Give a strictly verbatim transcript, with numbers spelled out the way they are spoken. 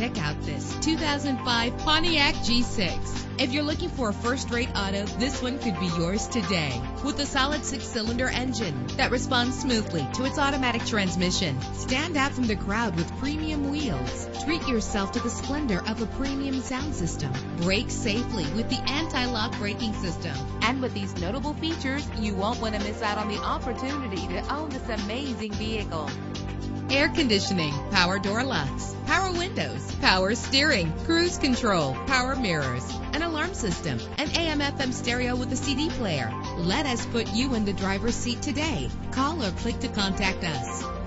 Check out this two thousand five Pontiac G six. If you're looking for a first-rate auto, this one could be yours today. With a solid six-cylinder engine that responds smoothly to its automatic transmission, stand out from the crowd with premium wheels. Treat yourself to the splendor of a premium sound system. Brake safely with the anti-lock braking system. And with these notable features, you won't want to miss out on the opportunity to own this amazing vehicle. Air conditioning, power door locks, power windows, power steering, cruise control, power mirrors, an alarm system, an A M F M stereo with a C D player. Let us put you in the driver's seat today. Call or click to contact us.